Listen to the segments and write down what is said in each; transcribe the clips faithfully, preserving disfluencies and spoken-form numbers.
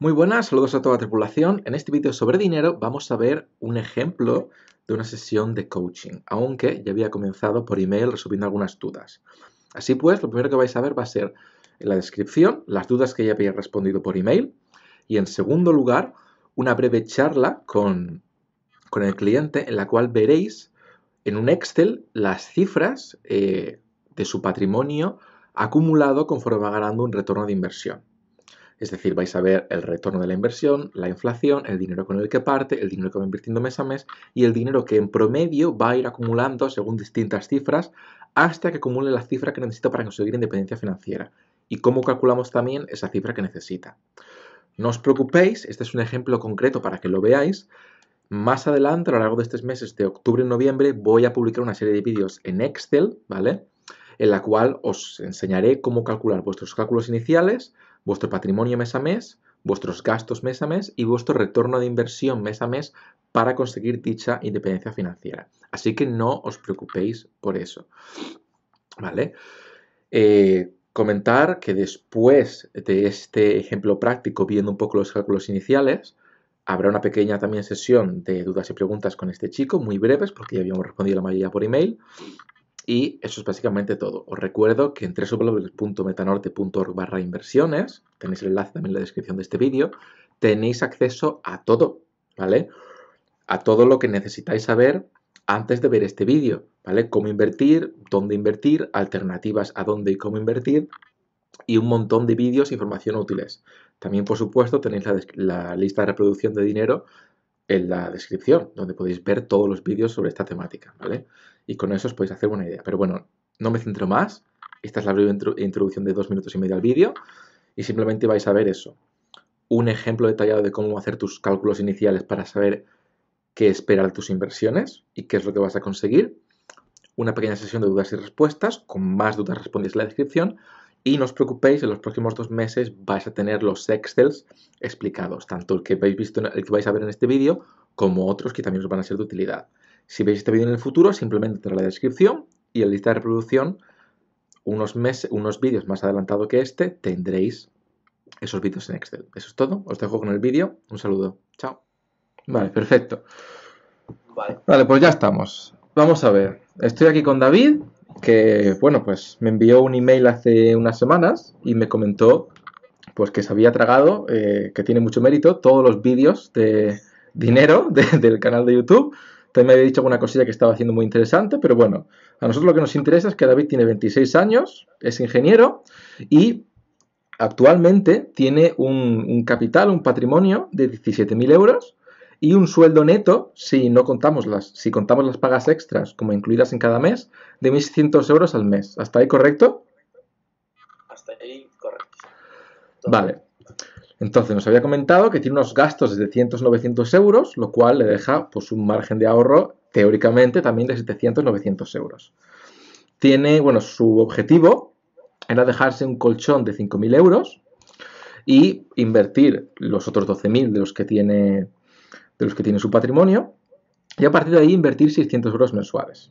Muy buenas, saludos a toda la tripulación. En este vídeo sobre dinero vamos a ver un ejemplo de una sesión de coaching, aunque ya había comenzado por email resolviendo algunas dudas. Así pues, lo primero que vais a ver va a ser en la descripción las dudas que ya había respondido por email y, en segundo lugar, una breve charla con, con el cliente en la cual veréis en un Excel las cifras eh, de su patrimonio acumulado conforme va ganando un retorno de inversión. Es decir, vais a ver el retorno de la inversión, la inflación, el dinero con el que parte, el dinero que va invirtiendo mes a mes y el dinero que en promedio va a ir acumulando según distintas cifras hasta que acumule la cifra que necesita para conseguir independencia financiera y cómo calculamos también esa cifra que necesita. No os preocupéis, este es un ejemplo concreto para que lo veáis. Más adelante, a lo largo de estos meses de octubre y noviembre, voy a publicar una serie de vídeos en Excel, ¿vale?, en la cual os enseñaré cómo calcular vuestros cálculos iniciales, vuestro patrimonio mes a mes, vuestros gastos mes a mes y vuestro retorno de inversión mes a mes para conseguir dicha independencia financiera. Así que no os preocupéis por eso, ¿vale? Eh, comentar que después de este ejemplo práctico, viendo un poco los cálculos iniciales, habrá una pequeña también sesión de dudas y preguntas con este chico, muy breves, porque ya habíamos respondido la mayoría por email. Y eso es básicamente todo. Os recuerdo que en w w w punto metanorte punto org barra inversiones, tenéis el enlace también en la descripción de este vídeo, tenéis acceso a todo, ¿vale? A todo lo que necesitáis saber antes de ver este vídeo, ¿vale? Cómo invertir, dónde invertir, alternativas a dónde y cómo invertir y un montón de vídeos e información útiles. También, por supuesto, tenéis la, la lista de reproducción de dinero en la descripción, donde podéis ver todos los vídeos sobre esta temática, ¿vale? Y con eso os podéis hacer una idea. Pero bueno, no me centro más. Esta es la breve introdu introducción de dos minutos y medio al vídeo. Y simplemente vais a ver eso. Un ejemplo detallado de cómo hacer tus cálculos iniciales para saber qué esperar tus inversiones y qué es lo que vas a conseguir. Una pequeña sesión de dudas y respuestas. Con más dudas respondéis en la descripción. Y no os preocupéis, en los próximos dos meses vais a tener los Excels explicados, tanto el que habéis visto, el que vais a ver en este vídeo, como otros que también os van a ser de utilidad. Si veis este vídeo en el futuro, simplemente entra en la descripción y en la lista de reproducción, unos, meses, unos vídeos más adelantado que este, tendréis esos vídeos en Excel. Eso es todo, os dejo con el vídeo, un saludo, chao. Vale, perfecto. Vale, vale, pues ya estamos. Vamos a ver, estoy aquí con David, que, bueno, pues me envió un email hace unas semanas y me comentó pues que se había tragado, eh, que tiene mucho mérito, todos los vídeos de dinero de, del canal de YouTube. También me había dicho alguna cosilla que estaba haciendo muy interesante, pero bueno, a nosotros lo que nos interesa es que David tiene veintiséis años, es ingeniero y actualmente tiene un, un capital, un patrimonio de diecisiete mil euros y un sueldo neto, si no contamos las, si contamos las pagas extras como incluidas en cada mes, de mil seiscientos euros al mes. ¿Hasta ahí correcto? Hasta ahí correcto. Todo vale. Entonces nos había comentado que tiene unos gastos de setecientos novecientos euros, lo cual le deja pues un margen de ahorro, teóricamente, también de setecientos novecientos euros. Tiene, bueno, su objetivo era dejarse un colchón de cinco mil euros y invertir los otros doce mil de los que tiene... de los que tiene su patrimonio, y a partir de ahí invertir seiscientos euros mensuales.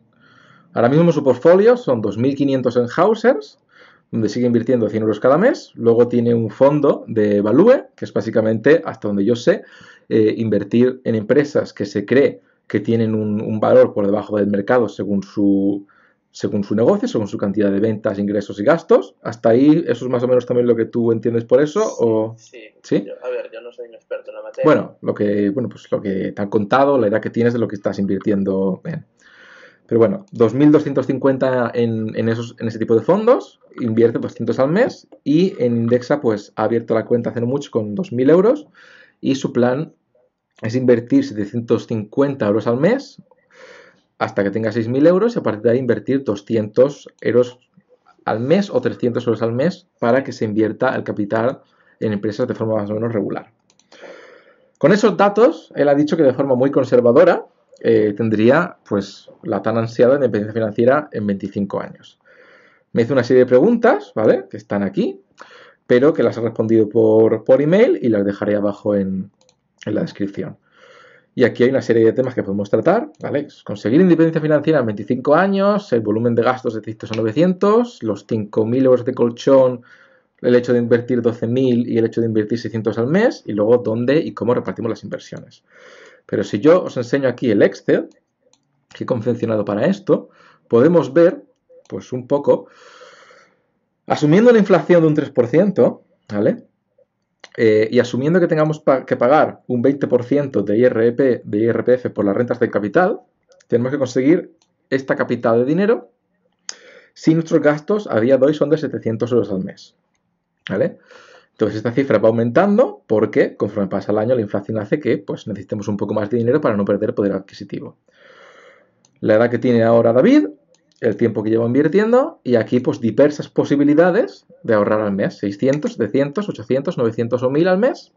Ahora mismo su portfolio son dos mil quinientos en Housers, donde sigue invirtiendo cien euros cada mes, luego tiene un fondo de Value, que es básicamente, hasta donde yo sé, eh, invertir en empresas que se cree que tienen un, un valor por debajo del mercado según su, según su negocio, según su cantidad de ventas, ingresos y gastos. ¿Hasta ahí eso es más o menos también lo que tú entiendes por eso? Sí, o... sí. ¿Sí? Yo, a ver, yo no soy un experto en la materia. Bueno, lo que, bueno, pues lo que te han contado, la idea que tienes de lo que estás invirtiendo. Bien. Pero bueno, dos mil doscientos cincuenta en, en, esos, en ese tipo de fondos, invierte doscientos al mes y en Indexa pues ha abierto la cuenta hace no mucho con dos mil euros y su plan es invertir setecientos cincuenta euros al mes hasta que tenga seis mil euros y a partir de ahí invertir doscientos euros al mes o trescientos euros al mes para que se invierta el capital en empresas de forma más o menos regular. Con esos datos, él ha dicho que de forma muy conservadora eh, tendría pues la tan ansiada independencia financiera en veinticinco años. Me hizo una serie de preguntas, ¿vale?, que están aquí, pero que las he respondido por, por email y las dejaré abajo en, en la descripción. Y aquí hay una serie de temas que podemos tratar, ¿vale? Conseguir independencia financiera en veinticinco años, el volumen de gastos de setecientos a novecientos, los cinco mil euros de colchón, el hecho de invertir doce mil y el hecho de invertir seiscientos al mes, y luego dónde y cómo repartimos las inversiones. Pero si yo os enseño aquí el Excel que he confeccionado para esto, podemos ver, pues un poco, asumiendo la inflación de un tres por ciento, ¿vale? Eh, y asumiendo que tengamos pa que pagar un veinte por ciento de, I R P, de I R P F por las rentas del capital, tenemos que conseguir esta capital de dinero si nuestros gastos a día de hoy son de setecientos euros al mes, ¿vale? Entonces esta cifra va aumentando porque conforme pasa el año la inflación hace que pues, necesitemos un poco más de dinero para no perder poder adquisitivo. La edad que tiene ahora David, el tiempo que llevo invirtiendo, y aquí pues diversas posibilidades de ahorrar al mes, seiscientos, setecientos, ochocientos, novecientos o mil al mes,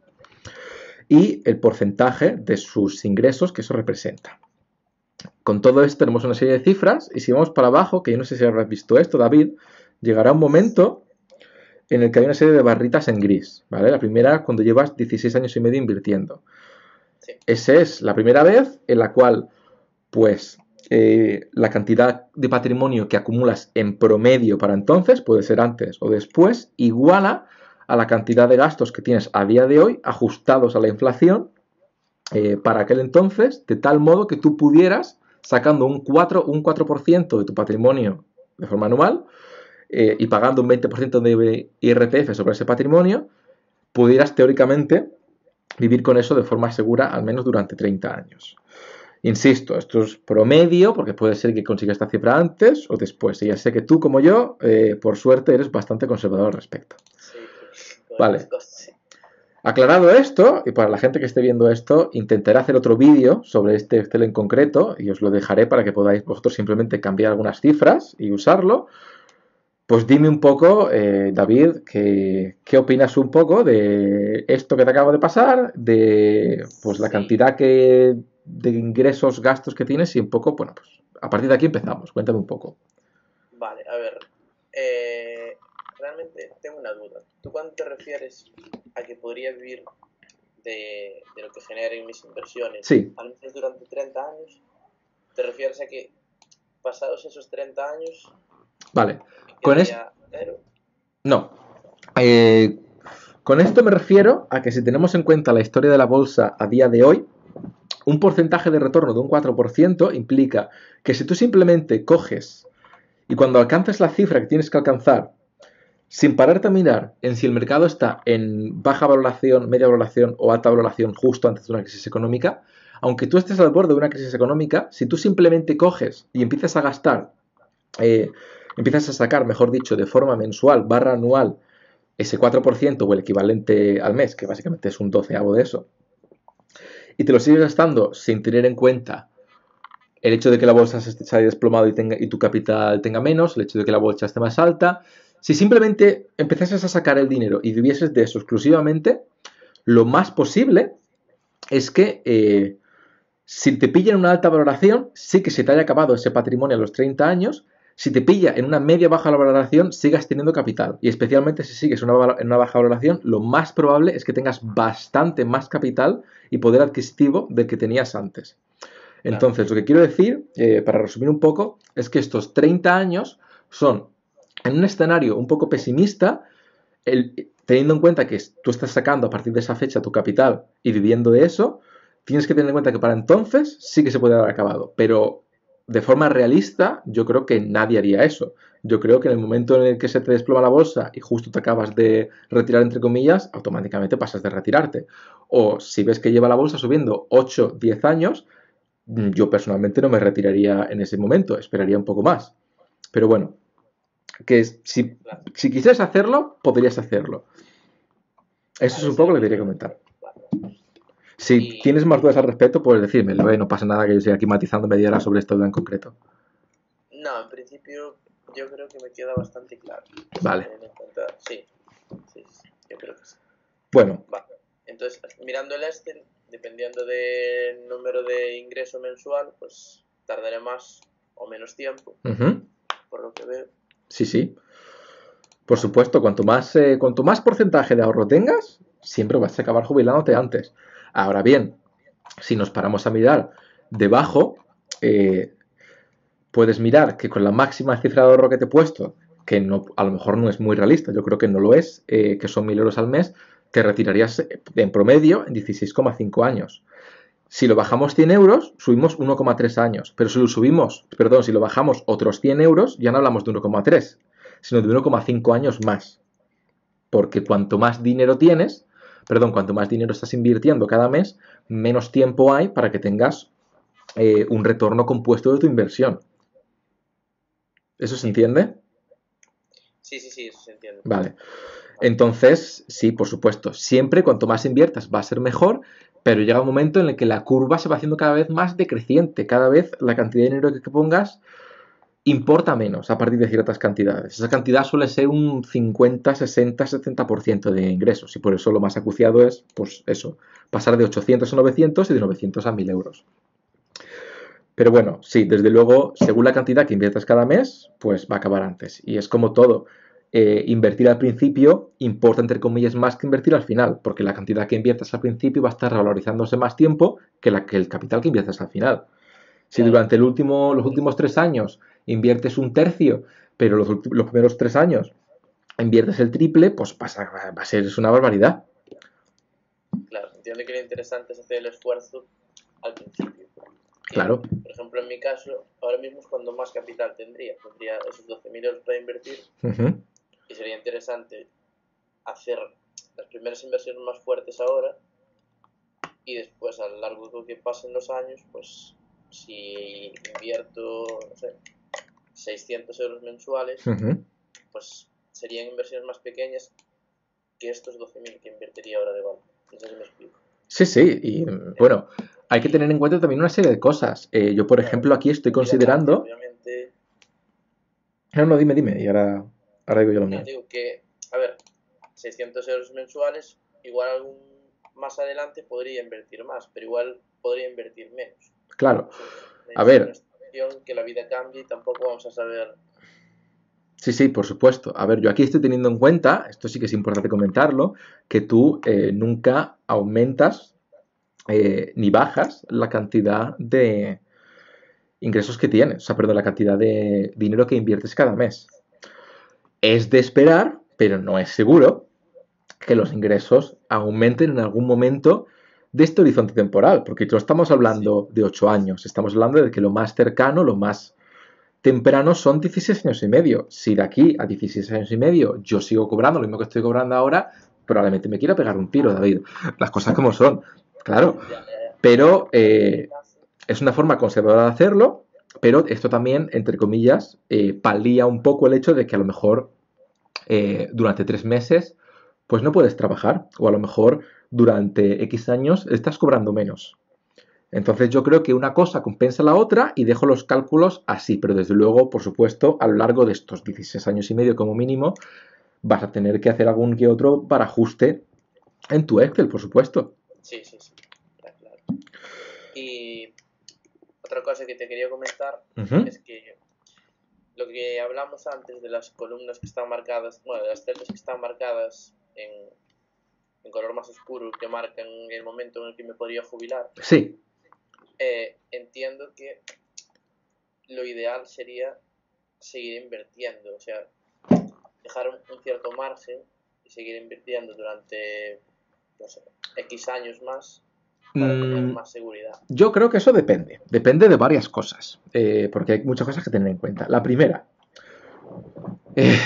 y el porcentaje de sus ingresos que eso representa. Con todo esto tenemos una serie de cifras, y si vamos para abajo, que yo no sé si habrás visto esto, David, llegará un momento en el que hay una serie de barritas en gris, ¿vale? La primera cuando llevas dieciséis años y medio invirtiendo. Sí. Esa es la primera vez en la cual, pues, Eh, la cantidad de patrimonio que acumulas en promedio para entonces, puede ser antes o después, iguala a la cantidad de gastos que tienes a día de hoy ajustados a la inflación eh, para aquel entonces, de tal modo que tú pudieras, sacando un cuatro por ciento de tu patrimonio de forma anual eh, y pagando un veinte por ciento de I R P F sobre ese patrimonio, pudieras teóricamente vivir con eso de forma segura al menos durante treinta años. Insisto, esto es promedio, porque puede ser que consigas esta cifra antes o después. Y ya sé que tú, como yo, eh, por suerte, eres bastante conservador al respecto. Sí, vale. Aclarado esto, y para la gente que esté viendo esto, intentaré hacer otro vídeo sobre este Excel en concreto, y os lo dejaré para que podáis vosotros simplemente cambiar algunas cifras y usarlo. Pues dime un poco, eh, David, que, ¿qué opinas un poco de esto que te acabo de pasar? De pues la sí. cantidad que... de ingresos, gastos que tienes y un poco, bueno, pues a partir de aquí empezamos. Cuéntame un poco. Vale, a ver, eh, realmente tengo una duda. ¿Tú cuando te refieres a que podría vivir de, de lo que generen mis inversiones, sí, al menos durante treinta años, te refieres a que pasados esos treinta años... Vale, con esto... No, eh, con esto me refiero a que si tenemos en cuenta la historia de la bolsa a día de hoy, un porcentaje de retorno de un cuatro por ciento implica que si tú simplemente coges y cuando alcanzas la cifra que tienes que alcanzar, sin pararte a mirar en si el mercado está en baja valoración, media valoración o alta valoración justo antes de una crisis económica, aunque tú estés al borde de una crisis económica, si tú simplemente coges y empiezas a gastar, eh, empiezas a sacar, mejor dicho, de forma mensual barra anual ese cuatro por ciento o el equivalente al mes, que básicamente es un doceavo de eso, y te lo sigues gastando sin tener en cuenta el hecho de que la bolsa se haya desplomado y, tenga, y tu capital tenga menos, el hecho de que la bolsa esté más alta. Si simplemente empezases a sacar el dinero y vivieses de eso exclusivamente, lo más posible es que eh, si te pilla en una alta valoración, sí que se te haya acabado ese patrimonio a los treinta años. Si te pilla en una media baja valoración, sigas teniendo capital. Y especialmente si sigues en una, una baja valoración, lo más probable es que tengas bastante más capital y poder adquisitivo del que tenías antes. Entonces, lo que quiero decir, eh, para resumir un poco, es que estos treinta años son, en un escenario un poco pesimista, el, teniendo en cuenta que tú estás sacando a partir de esa fecha tu capital y viviendo de eso, tienes que tener en cuenta que para entonces sí que se puede haber acabado, pero... de forma realista, yo creo que nadie haría eso. Yo creo que en el momento en el que se te desploma la bolsa y justo te acabas de retirar, entre comillas, automáticamente pasas de retirarte. O si ves que lleva la bolsa subiendo ocho, diez años, yo personalmente no me retiraría en ese momento, esperaría un poco más. Pero bueno, que si, si quisieras hacerlo, podrías hacerlo. Eso es un poco lo que quería comentar. Si tienes más dudas al respecto, puedes decírmelo, ¿eh? No pasa nada que yo siga aquí matizando media hora sobre esta duda en concreto. No, en principio yo creo que me queda bastante claro. Vale. Sí, sí, sí, yo creo que sí. Bueno. Vale. Entonces, mirando el Excel, dependiendo del número de ingreso mensual, pues tardaré más o menos tiempo, uh-huh, por lo que veo. Sí, sí. Por supuesto, cuanto más, eh, cuanto más porcentaje de ahorro tengas, siempre vas a acabar jubilándote antes. Ahora bien, si nos paramos a mirar debajo, eh, puedes mirar que con la máxima cifra de ahorro que te he puesto, que no, a lo mejor no es muy realista, yo creo que no lo es, eh, que son mil euros al mes, te retirarías en promedio en dieciséis coma cinco años. Si lo bajamos cien euros, subimos uno coma tres años, pero si lo subimos, perdón, si lo bajamos otros cien euros, ya no hablamos de uno coma tres, sino de uno coma cinco años más. Porque cuanto más dinero tienes, perdón, cuanto más dinero estás invirtiendo cada mes, menos tiempo hay para que tengas eh, un retorno compuesto de tu inversión. ¿Eso se entiende? Sí, sí, sí, eso se entiende. Vale. Entonces, sí, por supuesto, siempre cuanto más inviertas va a ser mejor, pero llega un momento en el que la curva se va haciendo cada vez más decreciente, cada vez la cantidad de dinero que pongas importa menos a partir de ciertas cantidades. Esa cantidad suele ser un cincuenta, sesenta, setenta por ciento de ingresos y por eso lo más acuciado es, pues eso, pasar de ochocientos a novecientos y de novecientos a mil euros. Pero bueno, sí, desde luego, según la cantidad que inviertas cada mes, pues va a acabar antes. Y es como todo. Eh, invertir al principio importa, entre comillas, más que invertir al final, porque la cantidad que inviertas al principio va a estar revalorizándose más tiempo que, la, que el capital que inviertas al final. Si durante el último, los últimos tres años inviertes un tercio, pero los, los primeros tres años inviertes el triple, pues pasa, va a ser una barbaridad. Claro, entiendo que lo interesante es hacer el esfuerzo al principio. Claro. Por ejemplo, en mi caso, ahora mismo es cuando más capital tendría. Tendría esos doce mil euros para invertir. Uh-huh. Y sería interesante hacer las primeras inversiones más fuertes ahora. Y después, a lo largo de que pasen los años, pues si invierto, no sé, seiscientos euros mensuales, uh-huh, pues serían inversiones más pequeñas que estos doce mil que invertiría ahora de valor. No sé si me explico. Sí, sí. Y bueno, hay que tener en cuenta también una serie de cosas. Eh, yo, por ejemplo, aquí estoy considerando... Obviamente... No, no, dime, dime. Y ahora, ahora digo yo lo mismo. Digo que, a ver, seiscientos euros mensuales, igual algún más adelante podría invertir más, pero igual podría invertir menos. Claro. A ver... Que la vida cambie y tampoco vamos a saber... Sí, sí, por supuesto. A ver, yo aquí estoy teniendo en cuenta, esto sí que es importante comentarlo, que tú eh, nunca aumentas... Eh, ni bajas la cantidad de ingresos que tienes, o sea, perdón, la cantidad de dinero que inviertes cada mes. Es de esperar, pero no es seguro que los ingresos aumenten en algún momento de este horizonte temporal, porque no estamos hablando de ocho años, estamos hablando de que lo más cercano, lo más temprano son dieciséis años y medio. Si de aquí a dieciséis años y medio yo sigo cobrando lo mismo que estoy cobrando ahora, probablemente me quiera pegar un tiro, David. Las cosas como son. Claro, pero eh, es una forma conservadora de hacerlo, pero esto también, entre comillas, eh, palía un poco el hecho de que a lo mejor eh, durante tres meses pues no puedes trabajar, o a lo mejor durante X años estás cobrando menos. Entonces yo creo que una cosa compensa la otra y dejo los cálculos así, pero desde luego, por supuesto, a lo largo de estos dieciséis años y medio como mínimo, vas a tener que hacer algún que otro para ajuste en tu Excel, por supuesto. Sí, sí, sí, está claro. Y otra cosa que te quería comentar, uh-huh, es que lo que hablamos antes de las columnas que están marcadas, bueno, de las celdas que están marcadas en, en color más oscuro, que marcan el momento en el que me podría jubilar. Sí. Eh, entiendo que lo ideal sería seguir invirtiendo, o sea, dejar un, un cierto margen y seguir invirtiendo durante... no sé, X años más para tener más seguridad. Yo creo que eso depende. Depende de varias cosas. Eh, porque hay muchas cosas que tener en cuenta. La primera. Eh,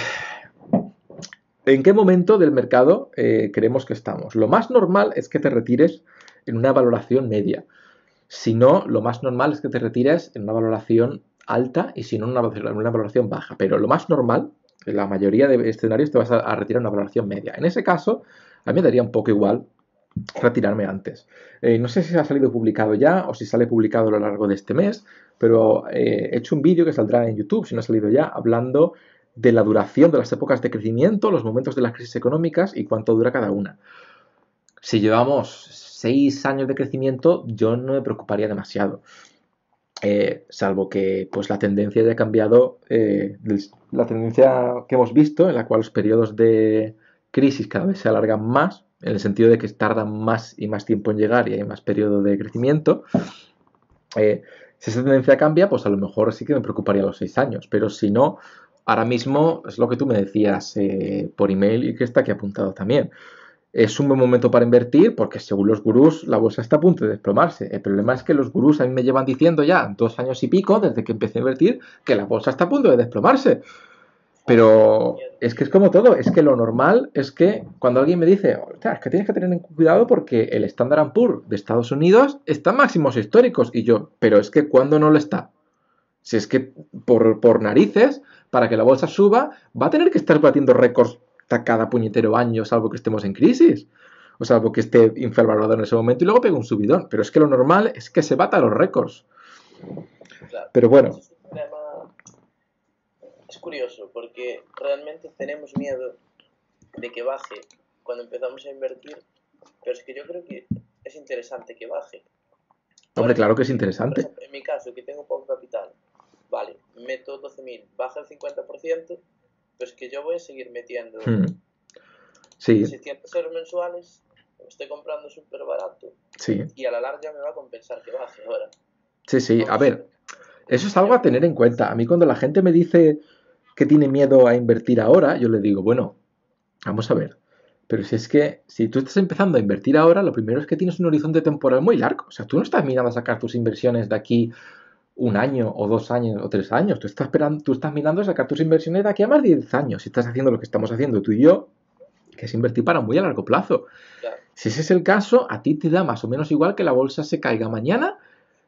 ¿En qué momento del mercado eh, creemos que estamos? Lo más normal es que te retires en una valoración media. Si no, lo más normal es que te retires en una valoración alta y si no, en una, una valoración baja. Pero lo más normal, en la mayoría de escenarios, te vas a, a retirar en una valoración media. En ese caso... a mí me daría un poco igual retirarme antes. Eh, no sé si ha salido publicado ya o si sale publicado a lo largo de este mes, pero eh, he hecho un vídeo que saldrá en YouTube, si no ha salido ya, hablando de la duración de las épocas de crecimiento, los momentos de las crisis económicas y cuánto dura cada una. Si llevamos seis años de crecimiento, yo no me preocuparía demasiado. Eh, salvo que pues la tendencia haya cambiado, eh, la tendencia que hemos visto, en la cual los periodos de... crisis cada vez se alargan más, en el sentido de que tardan más y más tiempo en llegar y hay más periodo de crecimiento. Eh, si esa tendencia cambia, pues a lo mejor sí que me preocuparía a los seis años, pero si no, ahora mismo es lo que tú me decías eh, por email y que está aquí apuntado también. Es un buen momento para invertir porque según los gurús la bolsa está a punto de desplomarse. El problema es que los gurús a mí me llevan diciendo ya dos años y pico desde que empecé a invertir que la bolsa está a punto de desplomarse. Pero es que es como todo, es que lo normal es que cuando alguien me dice, o sea, es que tienes que tener cuidado porque el Standard and Poor's de Estados Unidos está en máximos históricos. Y yo, pero es que ¿cuándo no lo está? Si es que por, por narices, para que la bolsa suba, va a tener que estar batiendo récords cada puñetero año, salvo que estemos en crisis. O salvo que esté infravalorado en ese momento y luego pegue un subidón. Pero es que lo normal es que se bata los récords. Claro. Pero bueno. Es curioso porque realmente tenemos miedo de que baje cuando empezamos a invertir, pero es que yo creo que es interesante que baje. Hombre, claro que es interesante. Ejemplo, en mi caso, que tengo poco capital, vale, meto doce mil, baja el cincuenta por ciento, pues que yo voy a seguir metiendo hmm. sí. seiscientos euros mensuales, estoy comprando súper barato sí. y a la larga me va a compensar que baje ahora. Sí, sí, a ver, eso es algo a tener en cuenta. A mí cuando la gente me dice que tiene miedo a invertir ahora, yo le digo, bueno, vamos a ver, pero si es que si tú estás empezando a invertir ahora, lo primero es que tienes un horizonte temporal muy largo. O sea, tú no estás mirando a sacar tus inversiones de aquí un año o dos años o tres años. Tú estás esperando, tú estás mirando a sacar tus inversiones de aquí a más de diez años. Si estás haciendo lo que estamos haciendo tú y yo, que es invertir para muy a largo plazo. Si ese es el caso, a ti te da más o menos igual que la bolsa se caiga mañana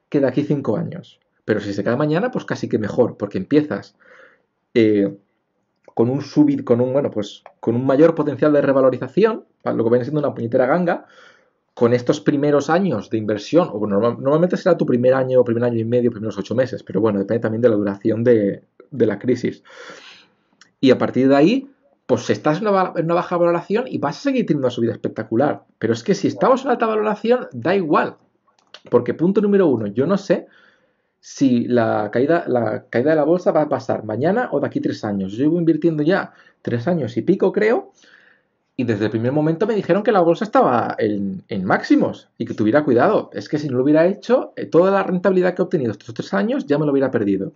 que de aquí cinco años. Pero si se cae mañana, pues casi que mejor, porque empiezas... Eh, con un subir, con un, bueno, pues con un mayor potencial de revalorización, lo que viene siendo una puñetera ganga, con estos primeros años de inversión, o bueno, normal, normalmente será tu primer año, primer año y medio, primeros ocho meses, pero bueno, depende también de la duración de, de la crisis. Y a partir de ahí, pues estás en una, en una baja valoración y vas a seguir teniendo una subida espectacular. Pero es que si estamos en alta valoración, da igual, porque punto número uno, yo no sé... si la caída, la caída de la bolsa va a pasar mañana o de aquí tres años. Yo llevo invirtiendo ya tres años y pico, creo, y desde el primer momento me dijeron que la bolsa estaba en, en máximos y que tuviera cuidado. Es que si no lo hubiera hecho, toda la rentabilidad que he obtenido estos tres años ya me lo hubiera perdido.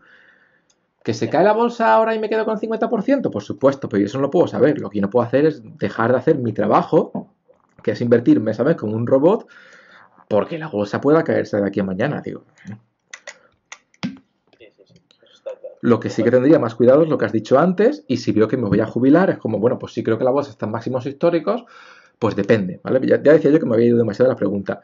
¿Que se cae la bolsa ahora y me quedo con cincuenta por ciento? Por supuesto, pero yo eso no lo puedo saber. Lo que yo no puedo hacer es dejar de hacer mi trabajo, que es invertir mes a mes como un robot, porque la bolsa pueda caerse de aquí a mañana, digo. Lo que sí que tendría más cuidado es lo que has dicho antes, y si veo que me voy a jubilar, es como, bueno, pues sí creo que la bolsa está en máximos históricos, pues depende, ¿vale? Ya, ya decía yo que me había ido demasiado la pregunta.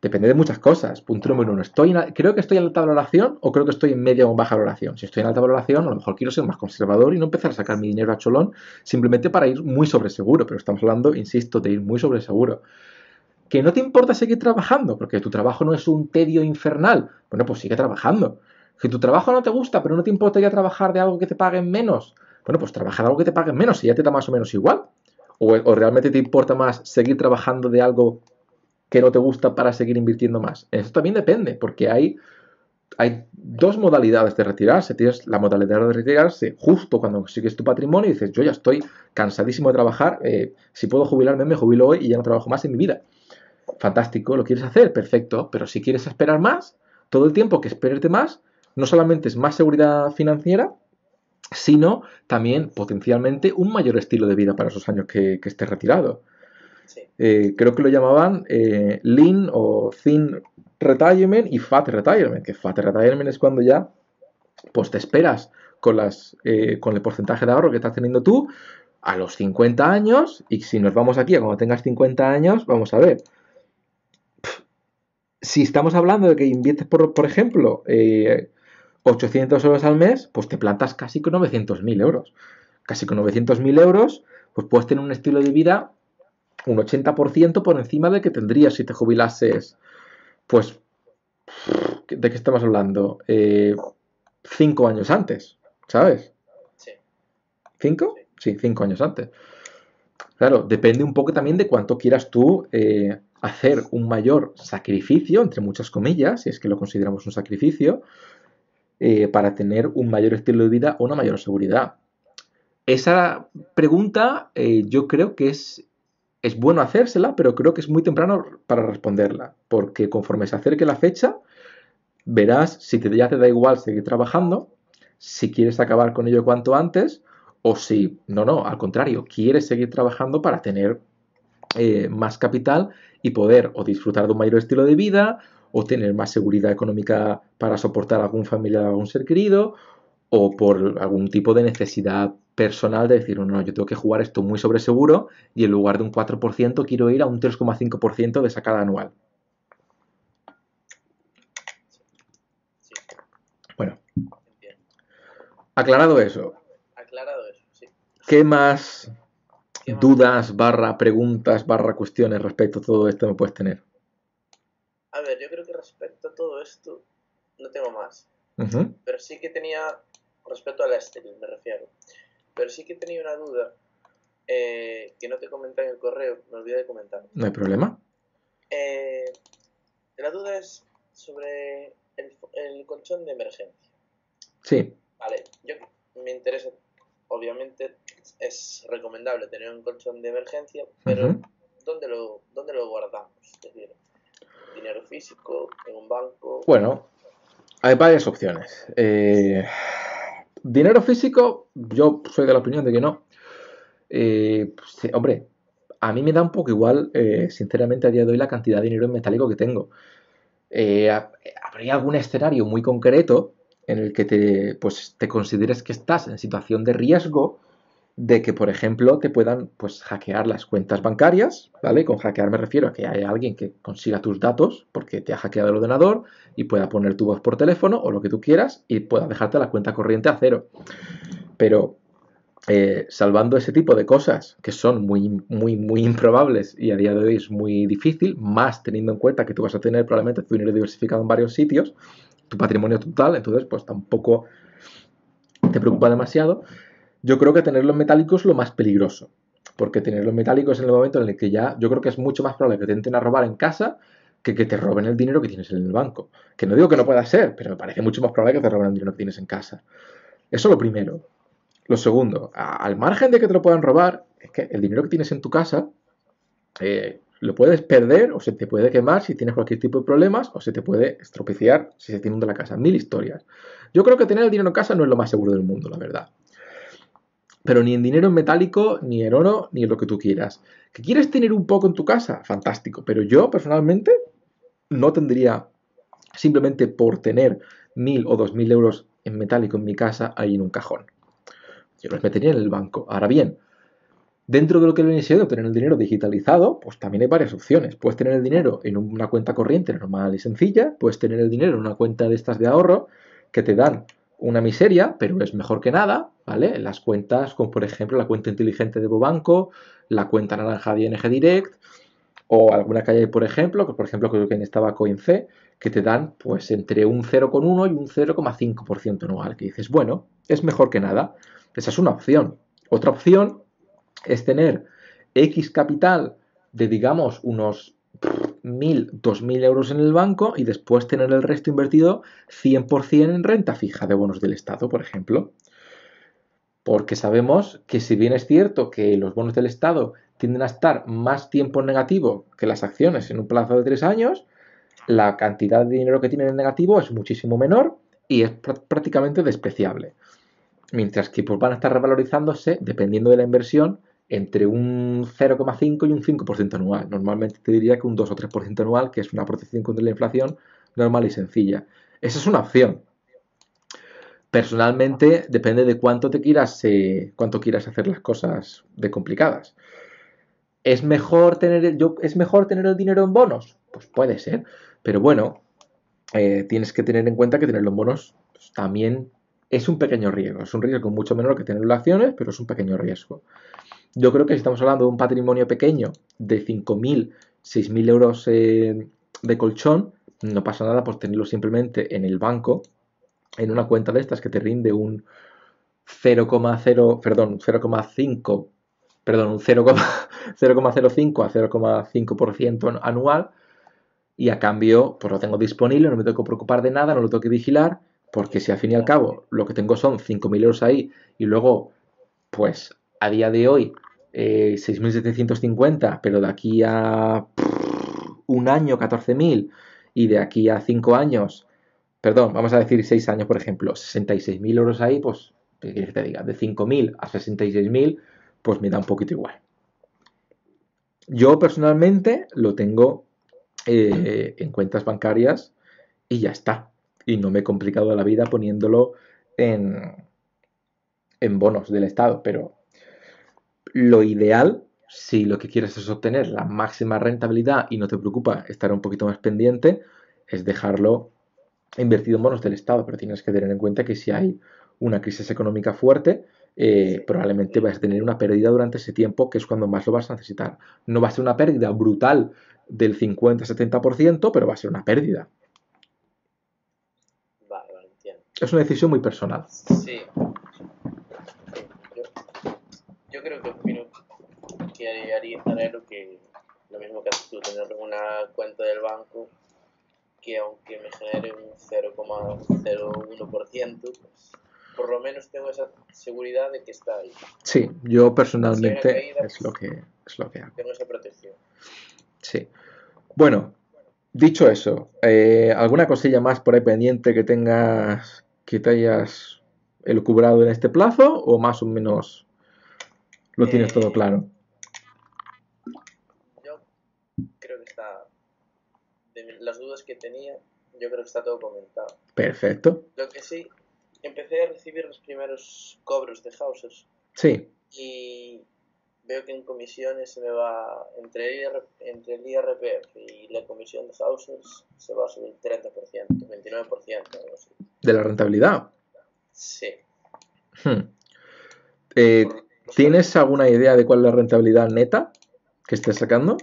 Depende de muchas cosas. Punto número uno, ¿estoy en, ¿creo que estoy en alta valoración o creo que estoy en media o baja valoración? Si estoy en alta valoración, a lo mejor quiero ser más conservador y no empezar a sacar mi dinero a cholón simplemente para ir muy sobre seguro, pero estamos hablando, insisto, de ir muy sobre seguro. ¿Que no te importa seguir trabajando? Porque tu trabajo no es un tedio infernal. Bueno, pues sigue trabajando. Que tu trabajo no te gusta, pero no te importa ya trabajar de algo que te paguen menos. Bueno, pues trabaja de algo que te paguen menos y ya te da más o menos igual. O, o realmente te importa más seguir trabajando de algo que no te gusta para seguir invirtiendo más. Eso también depende, porque hay, hay dos modalidades de retirarse. Tienes la modalidad de retirarse justo cuando consigues tu patrimonio y dices, yo ya estoy cansadísimo de trabajar, eh, si puedo jubilarme me jubilo hoy y ya no trabajo más en mi vida. Fantástico, lo quieres hacer, perfecto, pero si quieres esperar más, todo el tiempo que esperarte más, no solamente es más seguridad financiera, sino también potencialmente un mayor estilo de vida para esos años que, que estés retirado. Sí. Eh, creo que lo llamaban eh, Lean o Thin Retirement y Fat Retirement, que Fat Retirement es cuando ya pues te esperas con, las, eh, con el porcentaje de ahorro que estás teniendo tú a los cincuenta años, y si nos vamos aquí a cuando tengas cincuenta años, vamos a ver. Pff, si estamos hablando de que inviertes, por, por ejemplo... Eh, ochocientos euros al mes, pues te plantas casi con novecientos mil euros. Casi con novecientos mil euros, pues puedes tener un estilo de vida un ochenta por ciento por encima del que tendrías si te jubilases, pues, ¿de qué estamos hablando? Eh, cinco años antes, ¿sabes? Sí. ¿Cinco? Sí, cinco años antes. Claro, depende un poco también de cuánto quieras tú eh, hacer un mayor sacrificio, entre muchas comillas, si es que lo consideramos un sacrificio, Eh, para tener un mayor estilo de vida o una mayor seguridad. Esa pregunta eh, yo creo que es, es bueno hacérsela, pero creo que es muy temprano para responderla, porque conforme se acerque la fecha, verás si te, ya te da igual seguir trabajando, si quieres acabar con ello cuanto antes o si, no, no, al contrario, quieres seguir trabajando para tener eh, más capital y poder o disfrutar de un mayor estilo de vida o tener más seguridad económica para soportar a algún familiar o algún ser querido o por algún tipo de necesidad personal de decir, no, no, yo tengo que jugar esto muy sobre seguro y en lugar de un cuatro por ciento quiero ir a un tres coma cinco por ciento de sacada anual. Bueno, aclarado eso. Aclarado eso, sí. ¿Qué más dudas, barra preguntas, barra cuestiones respecto a todo esto me puedes tener? A ver, yo creo que respecto a todo esto no tengo más. Uh-huh. Pero sí que tenía, respecto al Ethereum me refiero, pero sí que tenía una duda eh, que no te comenté en el correo, me olvidé de comentar. No hay problema. Eh, la duda es sobre el, el colchón de emergencia. Sí. Vale, yo me interesa, obviamente es recomendable tener un colchón de emergencia, pero uh-huh. ¿dónde lo, dónde lo guardamos? Es decir, dinero físico, en un banco. Bueno. Hay varias opciones. Eh, dinero físico, yo soy de la opinión de que no. Eh, pues, hombre, a mí me da un poco igual, eh, sinceramente, a día de hoy la cantidad de dinero en metálico que tengo. Eh, habría algún escenario muy concreto en el que te, pues, te consideres que estás en situación de riesgo de que, por ejemplo, te puedan pues, hackear las cuentas bancarias, ¿vale? Con hackear me refiero a que hay alguien que consiga tus datos porque te ha hackeado el ordenador y pueda poner tu voz por teléfono o lo que tú quieras y pueda dejarte la cuenta corriente a cero. Pero eh, salvando ese tipo de cosas que son muy, muy, muy improbables y a día de hoy es muy difícil, más teniendo en cuenta que tú vas a tener probablemente tu dinero diversificado en varios sitios, tu patrimonio total, entonces pues tampoco te preocupa demasiado. Yo creo que tenerlo en metálico es lo más peligroso, porque tenerlo en metálico es en el momento en el que ya, yo creo que es mucho más probable que te entren a robar en casa que que te roben el dinero que tienes en el banco. Que no digo que no pueda ser, pero me parece mucho más probable que te roben el dinero que tienes en casa. Eso lo primero. Lo segundo, a, al margen de que te lo puedan robar, es que el dinero que tienes en tu casa eh, lo puedes perder o se te puede quemar si tienes cualquier tipo de problemas o se te puede estropiciar si se te inunda la casa. Mil historias. Yo creo que tener el dinero en casa no es lo más seguro del mundo, la verdad. Pero ni en dinero en metálico, ni en oro, ni en lo que tú quieras. ¿Que quieres tener un poco en tu casa? Fantástico. Pero yo, personalmente, no tendría, simplemente por tener mil o dos mil euros en metálico en mi casa, ahí en un cajón. Yo los metería en el banco. Ahora bien, dentro de lo que le he enseñado, tener el dinero digitalizado, pues también hay varias opciones. Puedes tener el dinero en una cuenta corriente normal y sencilla. Puedes tener el dinero en una cuenta de estas de ahorro que te dan una miseria, pero es mejor que nada, ¿vale? Las cuentas, como por ejemplo la cuenta inteligente de EvoBanco, la cuenta naranja de I N G Direct, o alguna que hay, por ejemplo, que por ejemplo creo que estaba Coin C, que te dan pues entre un cero coma uno y un cero coma cinco por ciento anual, que dices, bueno, es mejor que nada. Esa es una opción. Otra opción es tener X capital de, digamos, unos mil, dos mil euros en el banco y después tener el resto invertido cien por cien en renta fija de bonos del Estado, por ejemplo. Porque sabemos que si bien es cierto que los bonos del Estado tienden a estar más tiempo en negativo que las acciones en un plazo de tres años, la cantidad de dinero que tienen en negativo es muchísimo menor y es pr- prácticamente despreciable. Mientras que pues, van a estar revalorizándose, dependiendo de la inversión, entre un cero coma cinco y un cinco por ciento anual. Normalmente te diría que un dos o tres por ciento anual, que es una protección contra la inflación normal y sencilla. Esa es una opción. Personalmente, depende de cuánto te quieras, eh, cuánto quieras hacer las cosas de complicadas. ¿Es mejor tener el, yo, ¿es mejor tener el dinero en bonos? Pues puede ser, pero bueno, eh, tienes que tener en cuenta que tenerlo en bonos pues, también es un pequeño riesgo. Es un riesgo mucho menor que tenerlo en acciones, pero es un pequeño riesgo. Yo creo que si estamos hablando de un patrimonio pequeño de cinco mil, seis mil euros eh, de colchón, no pasa nada por tenerlo simplemente en el banco, en una cuenta de estas que te rinde un cero coma cero, perdón, cero coma cinco, perdón, un cero coma cero cinco a cero coma cinco por ciento anual y a cambio pues lo tengo disponible, no me tengo que preocupar de nada, no lo tengo que vigilar, porque si al fin y al cabo lo que tengo son cinco mil euros ahí y luego pues a día de hoy eh, seis mil setecientos cincuenta, pero de aquí a pff, un año catorce mil y de aquí a cinco años perdón, vamos a decir seis años, por ejemplo, sesenta y seis mil euros ahí, pues, ¿qué quieres que te diga? De cinco mil a sesenta y seis mil, pues me da un poquito igual. Yo personalmente lo tengo eh, en cuentas bancarias y ya está. Y no me he complicado la vida poniéndolo en, en bonos del Estado, pero lo ideal, si lo que quieres es obtener la máxima rentabilidad y no te preocupa estar un poquito más pendiente, es dejarlo invertido en bonos del Estado. Pero tienes que tener en cuenta que si hay una crisis económica fuerte, eh, probablemente vas a tener una pérdida durante ese tiempo, que es cuando más lo vas a necesitar. No va a ser una pérdida brutal del cincuenta a setenta por ciento, pero va a ser una pérdida. Vale, vale, entiendo. Es una decisión muy personal. Sí. Yo, yo creo que opino que haría tener lo, que, lo mismo que haces tú, tener una cuenta del banco que aunque me genere un cero coma cero uno por ciento, pues por lo menos tengo esa seguridad de que está ahí. Sí, yo personalmente si caída, es, lo que, es lo que hago. Tengo esa protección. Sí. Bueno, dicho eso, eh, ¿alguna cosilla más por ahí pendiente que tengas, que te hayas elucubrado en este plazo, o más o menos lo tienes eh, todo claro? Yo creo que está... De las dudas que tenía, yo creo que está todo comentado. Perfecto. Lo que sí, empecé a recibir los primeros cobros de Housers. Sí. Y veo que en comisiones se me va, entre el, entre el I R P F y la comisión de Housers, se va a subir el treinta por ciento, veintinueve por ciento, algo así. ¿De la rentabilidad? Sí. Hmm. Eh, ¿Tienes alguna idea de cuál es la rentabilidad neta que estés sacando?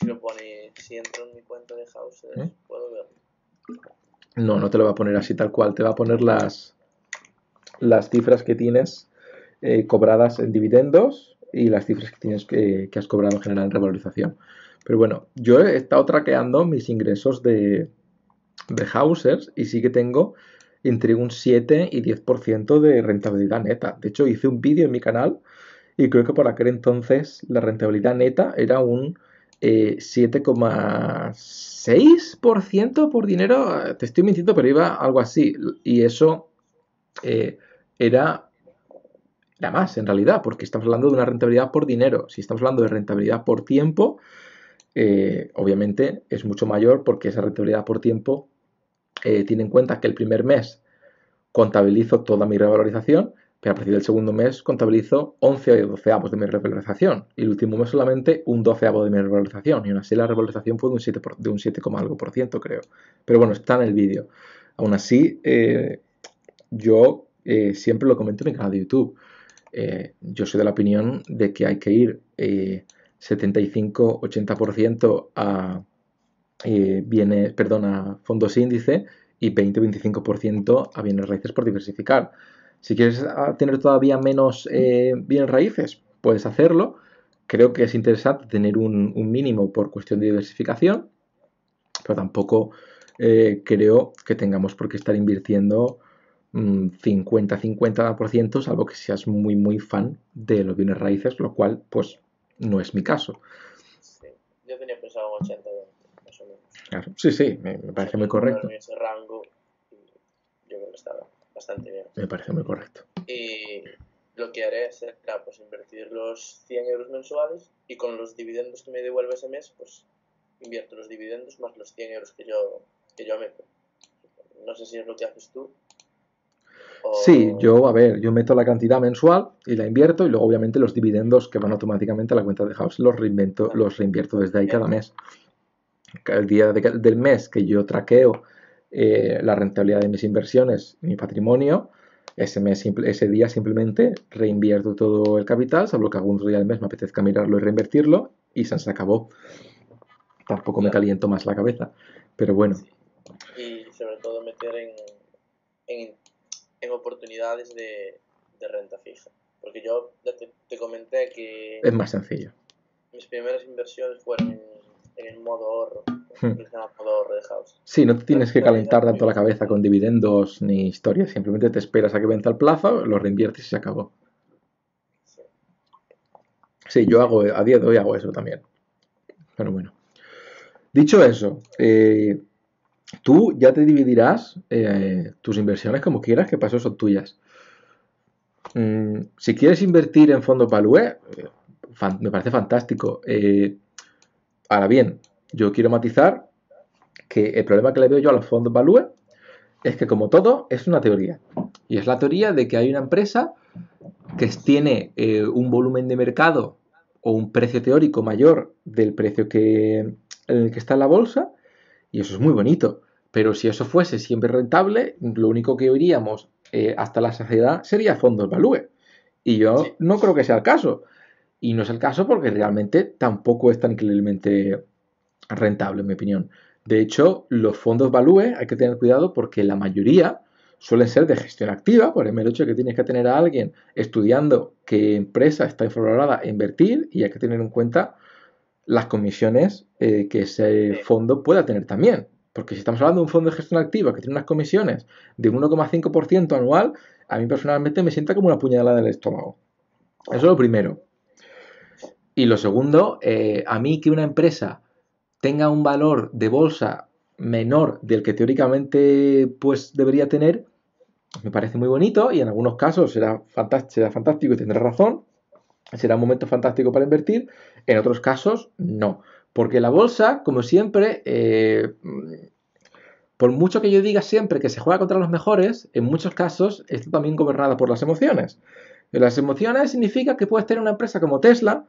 Si lo pone, si entro en mi cuenta de Housers, ¿eh? Puedo verlo. No, no te lo va a poner así tal cual. Te va a poner las, las cifras que tienes eh, cobradas en dividendos y las cifras que tienes que, que has cobrado en general en revalorización. Pero bueno, yo he estado traqueando mis ingresos de, de Housers y sí que tengo entre un siete y diez por ciento de rentabilidad neta. De hecho, hice un vídeo en mi canal y creo que por aquel entonces la rentabilidad neta era un... Eh, siete coma seis por ciento por dinero, te estoy mintiendo, pero iba algo así. Y eso eh, era, era más en realidad, porque estamos hablando de una rentabilidad por dinero. Si estamos hablando de rentabilidad por tiempo, eh, obviamente es mucho mayor, porque esa rentabilidad por tiempo eh, tiene en cuenta que el primer mes contabilizo toda mi revalorización, pero a partir del segundo mes contabilizo once o doce avos de mi revalorización. Y el último mes solamente un doceavo de mi revalorización. Y aún así la revalorización fue de un siete, por, de un siete algo por ciento, creo. Pero bueno, está en el vídeo. Aún así, eh, yo eh, siempre lo comento en mi canal de YouTube. Eh, yo soy de la opinión de que hay que ir eh, setenta y cinco a ochenta por ciento a, eh, bienes, perdón, a fondos índice y veinte a veinticinco por ciento a bienes raíces por diversificar. Si quieres tener todavía menos eh, bienes raíces, puedes hacerlo. Creo que es interesante tener un, un mínimo por cuestión de diversificación, pero tampoco eh, creo que tengamos por qué estar invirtiendo cincuenta a cincuenta por ciento, salvo que seas muy, muy fan de los bienes raíces, lo cual, pues, no es mi caso. Sí, yo tenía pensado un ochenta por ciento, más o menos. Claro. Sí, sí, me, me parece sí, muy correcto. En ese rango, yo creo que estaba bastante bien. Me parece muy correcto. Y lo que haré será, claro, pues invertir los cien euros mensuales y con los dividendos que me devuelve ese mes, pues invierto los dividendos más los cien euros que yo, que yo meto. No sé si es lo que haces tú. O... Sí, yo, a ver, yo meto la cantidad mensual y la invierto, y luego obviamente los dividendos que van automáticamente a la cuenta de House los reinvento, ah, los reinvierto desde ahí bien. Cada mes. El día de, del mes que yo traqueo Eh, la rentabilidad de mis inversiones, mi patrimonio, ese, mes, ese día simplemente reinvierto todo el capital, salvo que algún día del mes me apetezca mirarlo y reinvertirlo, y se acabó. Tampoco me caliento más la cabeza, pero bueno. Sí. Y sobre todo meter en, en, en oportunidades de, de renta fija, porque yo te, te comenté que... Es más sencillo. Mis primeras inversiones fueron en, en el modo ahorro. Sí, no te tienes que calentar tanto la cabeza con dividendos ni historias, simplemente te esperas a que vence el plazo, lo reinviertes y se acabó. Sí, yo hago, a día de hoy hago eso también. Pero bueno. Dicho eso, eh, tú ya te dividirás eh, tus inversiones como quieras, que para eso son tuyas. Mm, si quieres invertir en fondos value, fan, me parece fantástico. Eh, ahora bien, yo quiero matizar que el problema que le veo yo a los fondos value es que, como todo, es una teoría. Y es la teoría de que hay una empresa que tiene eh, un volumen de mercado o un precio teórico mayor del precio que, en el que está en la bolsa, y eso es muy bonito. Pero si eso fuese siempre rentable, lo único que oiríamos eh, hasta la saciedad sería fondos value. Y yo sí. no creo que sea el caso. Y no es el caso porque realmente tampoco es tan increíblemente rentable, en mi opinión. De hecho, los fondos value hay que tener cuidado porque la mayoría suelen ser de gestión activa, por el mero hecho de que tienes que tener a alguien estudiando qué empresa está infravalorada a invertir, y hay que tener en cuenta las comisiones eh, que ese fondo pueda tener también. Porque si estamos hablando de un fondo de gestión activa que tiene unas comisiones de uno coma cinco por ciento anual, a mí personalmente me sienta como una puñalada en el estómago. Eso es lo primero. Y lo segundo, eh, a mí que una empresa tenga un valor de bolsa menor del que teóricamente pues debería tener, me parece muy bonito, y en algunos casos será fantástico, será fantástico y tendrá razón, será un momento fantástico para invertir, en otros casos no, porque la bolsa, como siempre, eh, por mucho que yo diga siempre que se juega contra los mejores, en muchos casos está también gobernada por las emociones. Y las emociones significa que puedes tener una empresa como Tesla,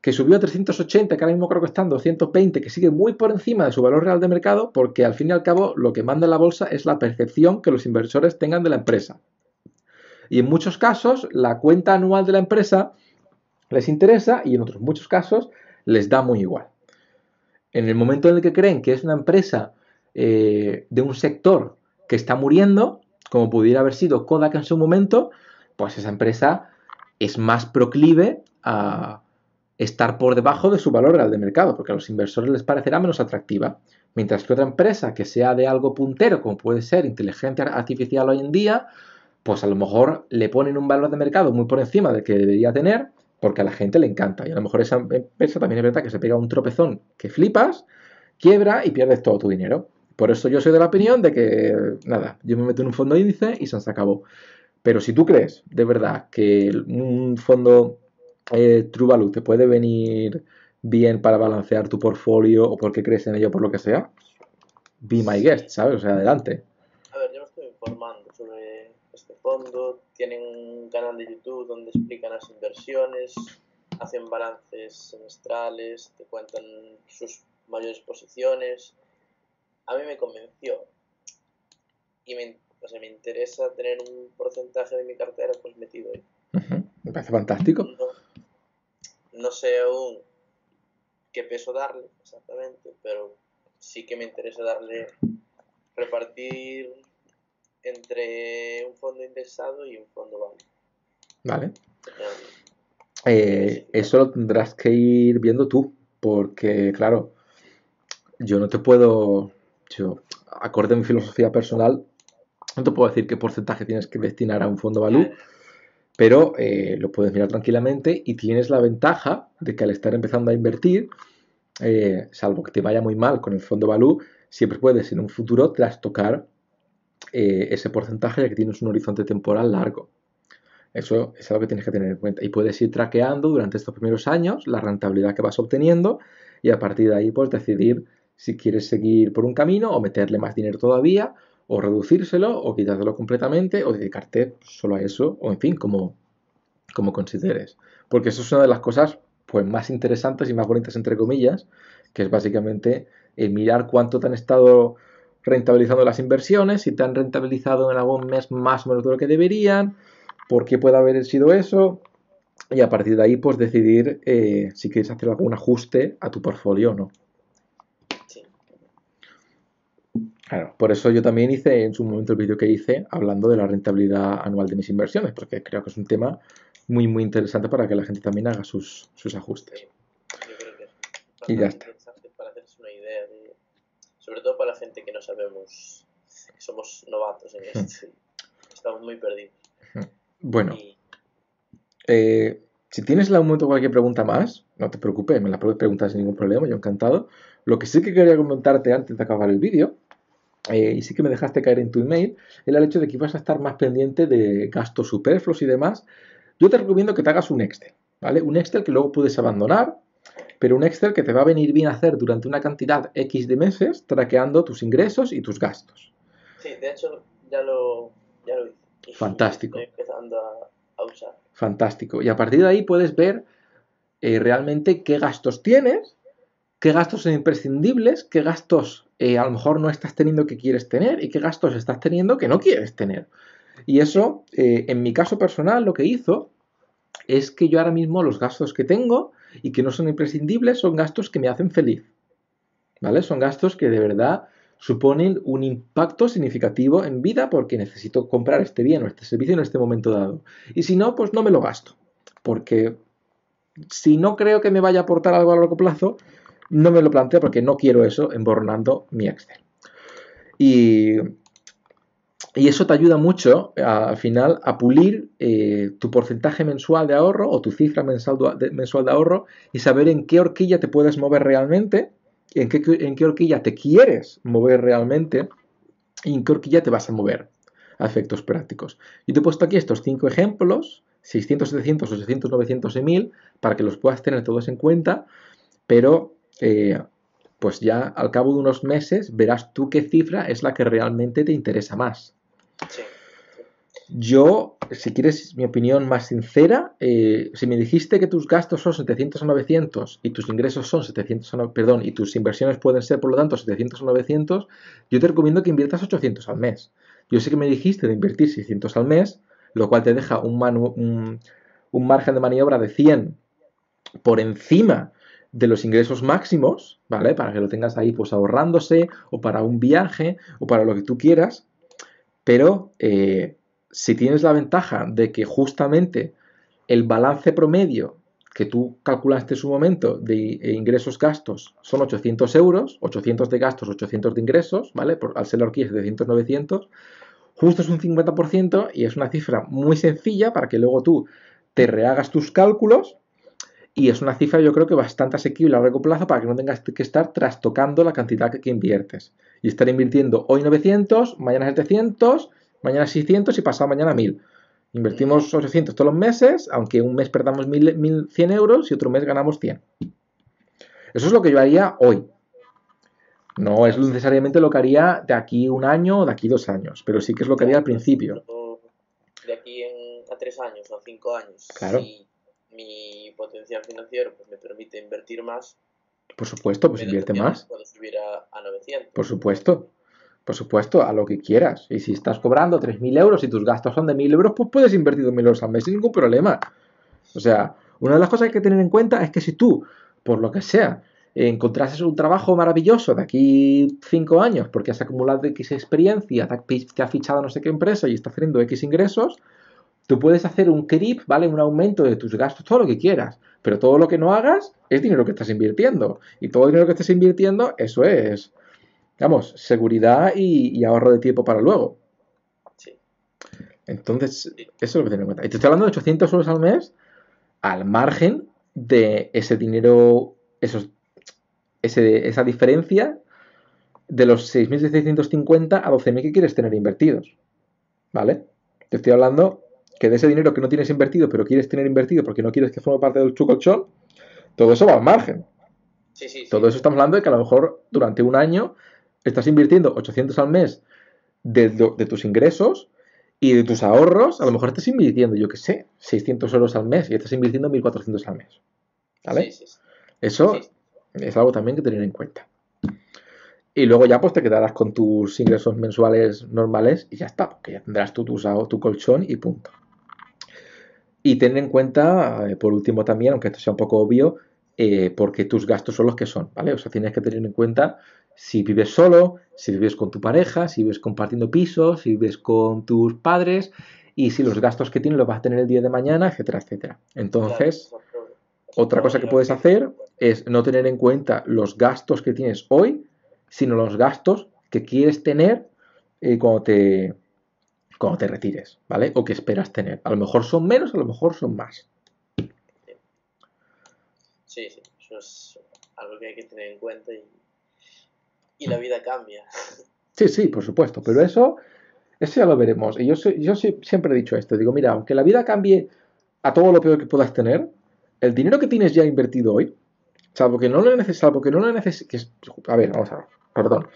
que subió a trescientos ochenta, que ahora mismo creo que está en doscientos veinte, que sigue muy por encima de su valor real de mercado, porque al fin y al cabo lo que manda en la bolsa es la percepción que los inversores tengan de la empresa. Y en muchos casos la cuenta anual de la empresa les interesa y en otros muchos casos les da muy igual. En el momento en el que creen que es una empresa eh, de un sector que está muriendo, como pudiera haber sido Kodak en su momento, pues esa empresa es más proclive a estar por debajo de su valor real de mercado, porque a los inversores les parecerá menos atractiva. Mientras que otra empresa que sea de algo puntero, como puede ser inteligencia artificial hoy en día, pues a lo mejor le ponen un valor de mercado muy por encima del que debería tener, porque a la gente le encanta. Y a lo mejor esa empresa también es verdad que se pega un tropezón que flipas, quiebra y pierdes todo tu dinero. Por eso yo soy de la opinión de que, nada, yo me meto en un fondo índice y se acabó. Pero si tú crees, de verdad, que un fondo Eh, True Value te puede venir bien para balancear tu portfolio o porque crees en ello, por lo que sea, be my guest, ¿sabes? O sea, adelante. A ver, yo me estoy informando sobre este fondo. Tienen un canal de YouTube donde explican las inversiones, hacen balances semestrales, te cuentan sus mayores posiciones. A mí me convenció y me, o sea, me interesa tener un porcentaje de mi cartera pues metido ahí. Uh-huh. Me parece fantástico. No. No sé aún qué peso darle exactamente, pero sí que me interesa darle, repartir entre un fondo indexado y un fondo value. Vale. Eh, eso lo tendrás que ir viendo tú, porque claro, yo no te puedo, yo, acorde a mi filosofía personal, no te puedo decir qué porcentaje tienes que destinar a un fondo value. Pero eh, lo puedes mirar tranquilamente y tienes la ventaja de que al estar empezando a invertir, eh, salvo que te vaya muy mal con el fondo value, siempre puedes en un futuro trastocar eh, ese porcentaje ya que tienes un horizonte temporal largo. Eso es algo que tienes que tener en cuenta. Y puedes ir traqueando durante estos primeros años la rentabilidad que vas obteniendo y a partir de ahí puedes decidir si quieres seguir por un camino o meterle más dinero todavía, o reducírselo, o quitárselo completamente, o dedicarte solo a eso, o en fin, como, como consideres. Porque eso es una de las cosas pues, más interesantes y más bonitas, entre comillas, que es básicamente eh, mirar cuánto te han estado rentabilizando las inversiones, si te han rentabilizado en algún mes más o menos de lo que deberían, por qué puede haber sido eso, y a partir de ahí pues decidir eh, si quieres hacer algún ajuste a tu portfolio o no. Claro, por eso yo también hice en su momento el vídeo que hice hablando de la rentabilidad anual de mis inversiones, porque creo que es un tema muy, muy interesante para que la gente también haga sus, sus ajustes. Yo creo que es bastante y ya está. Interesante para hacerse una idea, de, sobre todo para la gente que no sabemos, que somos novatos en esto, estamos muy perdidos. Bueno, y... eh, Si tienes en algún momento cualquier pregunta más, no te preocupes, me la puedes preguntar sin ningún problema, yo encantado. Lo que sí que quería comentarte antes de acabar el vídeo, eh, y sí que me dejaste caer en tu email, era el hecho de que ibas a estar más pendiente de gastos superfluos y demás. Yo te recomiendo que te hagas un Excel, ¿vale? Un Excel que luego puedes abandonar, pero un Excel que te va a venir bien a hacer durante una cantidad X de meses, traqueando tus ingresos y tus gastos. Sí, de hecho ya lo, ya lo hice. Fantástico. Estoy empezando a, a usar. Fantástico. Y a partir de ahí puedes ver eh, realmente qué gastos tienes, qué gastos son imprescindibles, qué gastos eh, a lo mejor no estás teniendo que quieres tener y qué gastos estás teniendo que no quieres tener. Y eso, eh, en mi caso personal, lo que hizo es que yo ahora mismo los gastos que tengo y que no son imprescindibles son gastos que me hacen feliz, ¿vale? Son gastos que de verdad suponen un impacto significativo en vida porque necesito comprar este bien o este servicio en este momento dado. Y si no, pues no me lo gasto. Porque si no creo que me vaya a aportar algo a largo plazo, no me lo planteo porque no quiero eso emborronando mi Excel. Y, y eso te ayuda mucho a, al final a pulir eh, tu porcentaje mensual de ahorro o tu cifra mensual de, mensual de ahorro y saber en qué horquilla te puedes mover realmente. ¿En qué, en qué horquilla te quieres mover realmente y en qué horquilla te vas a mover a efectos prácticos? Yo te he puesto aquí estos cinco ejemplos, seiscientos, setecientos, ochocientos, novecientos y mil, para que los puedas tener todos en cuenta, pero eh, pues ya al cabo de unos meses verás tú qué cifra es la que realmente te interesa más. Sí. Yo, si quieres mi opinión más sincera, eh, si me dijiste que tus gastos son setecientos o novecientos y tus ingresos son setecientos, perdón, y tus inversiones pueden ser, por lo tanto, setecientos o novecientos, yo te recomiendo que inviertas ochocientos al mes. Yo sé que me dijiste de invertir seiscientos al mes, lo cual te deja un, manu, un, un margen de maniobra de cien por encima de los ingresos máximos, ¿vale? Para que lo tengas ahí pues ahorrándose o para un viaje o para lo que tú quieras, pero eh, si tienes la ventaja de que justamente el balance promedio que tú calculaste en su momento de ingresos-gastos son ochocientos euros, ochocientos de gastos, ochocientos de ingresos, ¿vale? Por, al ser la horquilla setecientos, novecientos, justo es un cincuenta por ciento y es una cifra muy sencilla para que luego tú te rehagas tus cálculos y es una cifra yo creo que bastante asequible a largo plazo para que no tengas que estar trastocando la cantidad que, que inviertes y estar invirtiendo hoy novecientos, mañana setecientos, mañana seiscientos y pasado mañana mil. Invertimos ochocientos todos los meses, aunque un mes perdamos mil cien euros y otro mes ganamos cien. Eso es lo que yo haría hoy. No es necesariamente lo que haría de aquí un año o de aquí dos años, pero sí que es lo que haría al principio. De aquí en, a tres años o a cinco años. Claro. Si mi potencial financiero pues, me permite invertir más. Por supuesto, pues invierte más. Puedo subir a, a novecientos. Por supuesto. Por supuesto, a lo que quieras. Y si estás cobrando tres mil euros y tus gastos son de mil euros, pues puedes invertir dos mil euros al mes sin ningún problema. O sea, una de las cosas que hay que tener en cuenta es que si tú, por lo que sea, encontrases un trabajo maravilloso de aquí cinco años porque has acumulado X experiencia, te has fichado a no sé qué empresa y estás teniendo X ingresos, tú puedes hacer un creep, ¿vale? Un aumento de tus gastos, todo lo que quieras. Pero todo lo que no hagas es dinero que estás invirtiendo. Y todo el dinero que estés invirtiendo, eso es... Vamos, seguridad y, y ahorro de tiempo para luego. Sí. Entonces, eso es lo que tengo en cuenta. Y te estoy hablando de ochocientos euros al mes al margen de ese dinero, esos, ese, esa diferencia de los seis mil seiscientos cincuenta a doce mil que quieres tener invertidos. ¿Vale? Te estoy hablando que de ese dinero que no tienes invertido, pero quieres tener invertido porque no quieres que forme parte del tu colchón, todo eso va al margen. Sí, sí, sí. Todo eso estamos hablando de que a lo mejor durante un año estás invirtiendo ochocientos al mes de, de, de tus ingresos y de tus ahorros, a lo mejor estás invirtiendo, yo qué sé, seiscientos euros al mes y estás invirtiendo mil cuatrocientos al mes, ¿vale? Sí, sí, sí. Eso sí, sí. Es algo también que tener en cuenta. Y luego ya pues te quedarás con tus ingresos mensuales normales y ya está, porque ya tendrás tú tu, tu, tu colchón y punto. Y tener en cuenta, eh, por último también, aunque esto sea un poco obvio, eh, porque tus gastos son los que son, ¿vale? O sea, tienes que tener en cuenta... Si vives solo, si vives con tu pareja, si vives compartiendo pisos, si vives con tus padres y si los gastos que tienes los vas a tener el día de mañana, etcétera, etcétera. Entonces, otra cosa que puedes hacer es no tener en cuenta los gastos que tienes hoy, sino los gastos que quieres tener eh, cuando te, cuando te retires, ¿vale? O que esperas tener. A lo mejor son menos, a lo mejor son más. Sí, sí, eso es algo que hay que tener en cuenta y, y la vida cambia. Sí, sí, por supuesto, pero eso, eso ya lo veremos. Y yo, yo siempre he dicho esto, digo, mira, aunque la vida cambie a todo lo peor que puedas tener, el dinero que tienes ya invertido hoy, salvo que no lo necesites, salvo que no lo necesites, a ver, vamos a ver, perdón.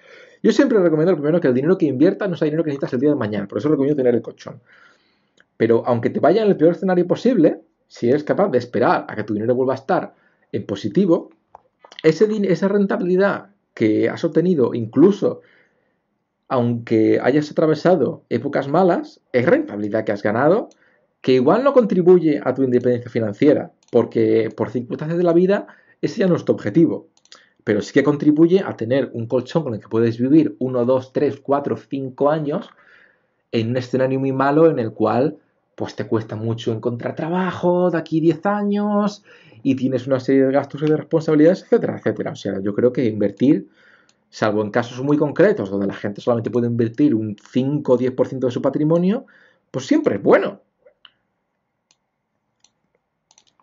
Yo siempre recomiendo, lo primero, que el dinero que inviertas no sea dinero que necesitas el día de mañana. Por eso recomiendo tener el colchón. Pero aunque te vaya en el peor escenario posible, si eres capaz de esperar a que tu dinero vuelva a estar en positivo, ese din- esa rentabilidad que has obtenido, incluso aunque hayas atravesado épocas malas, es rentabilidad que has ganado, que igual no contribuye a tu independencia financiera, porque por circunstancias de la vida ese ya no es tu objetivo. Pero sí que contribuye a tener un colchón con el que puedes vivir uno, dos, tres, cuatro, cinco años en un escenario muy malo en el cual pues te cuesta mucho encontrar trabajo de aquí diez años y tienes una serie de gastos y de responsabilidades, etcétera, etcétera. O sea, yo creo que invertir, salvo en casos muy concretos donde la gente solamente puede invertir un cinco o diez por ciento de su patrimonio, pues siempre es bueno.